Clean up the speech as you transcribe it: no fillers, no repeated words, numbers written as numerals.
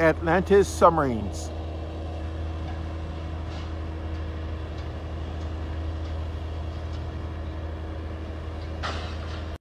Atlantis Submarines.